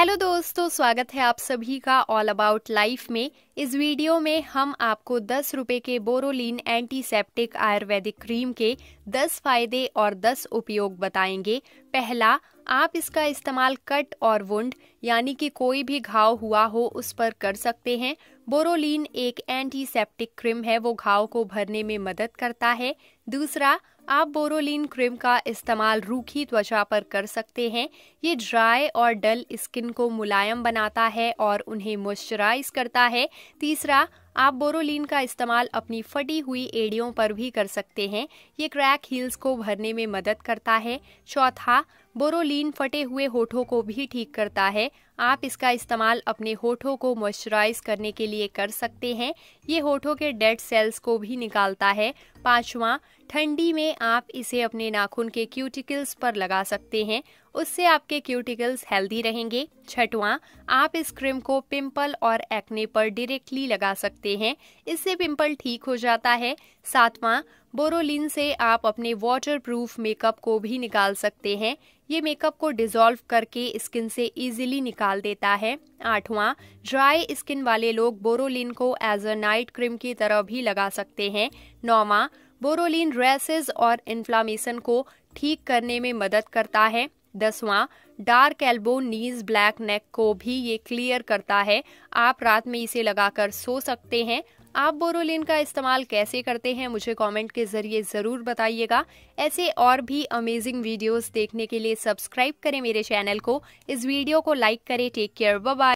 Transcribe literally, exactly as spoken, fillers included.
Hello दोस्तों, स्वागत है आप सभी का ऑल अबाउट लाइफ में। इस वीडियो में हम आपको दस रुपये के बोरोलिन एंटीसेप्टिक आयुर्वेदिक क्रीम के दस फायदे और दस उपयोग बताएंगे। पहला, आप इसका इस्तेमाल कट और वुंड यानी कि कोई भी घाव हुआ हो उस पर कर सकते हैं। बोरोलिन एक एंटीसेप्टिक क्रीम है, वो घाव को भरने में मदद करता है। दूसरा, आप बोरोलिन क्रीम का इस्तेमाल रूखी त्वचा पर कर सकते हैं। ये ड्राई और डल स्किन को मुलायम बनाता है और उन्हें मॉइस्चराइज करता है। तीसरा, आप बोरोलिन का इस्तेमाल अपनी फटी हुई एड़ियों पर भी कर सकते हैं। ये क्रैक हील्स को भरने में मदद करता है। चौथा, बोरोलिन फटे हुए होठों को भी ठीक करता है। आप इसका इस्तेमाल अपने होठों को मॉइस्चराइज करने के लिए कर सकते हैं। ये होठों के डेड सेल्स को भी निकालता है। पाँचवां, ठंडी में आप इसे अपने नाखून के क्यूटिकल्स पर लगा सकते हैं, उससे आपके क्यूटिकल्स हेल्दी रहेंगे। छठवां, आप इस क्रीम को पिंपल और एक्ने पर डायरेक्टली लगा सकते हैं, इससे पिंपल ठीक हो जाता है। सातवां, बोरोलिन से आप अपने वाटरप्रूफ मेकअप को भी निकाल सकते हैं। ये मेकअप को डिसॉल्व करके स्किन से इजीली निकाल देता है। आठवां, ड्राई स्किन वाले लोग बोरोलिन को एज अ नाइट क्रीम की तरह भी लगा सकते हैं। नौवां, बोरोलिन रैशेज और इन्फ्लामेशन को ठीक करने में मदद करता है। दसवां, dark elbow knees black neck को भी ये क्लियर करता है। आप रात में इसे लगाकर सो सकते हैं। आप बोरोलिन का इस्तेमाल कैसे करते हैं, मुझे कमेंट के जरिए ज़रूर बताइएगा। ऐसे और भी अमेजिंग वीडियोस देखने के लिए सब्सक्राइब करें मेरे चैनल को। इस वीडियो को लाइक करें। Take care, bye bye.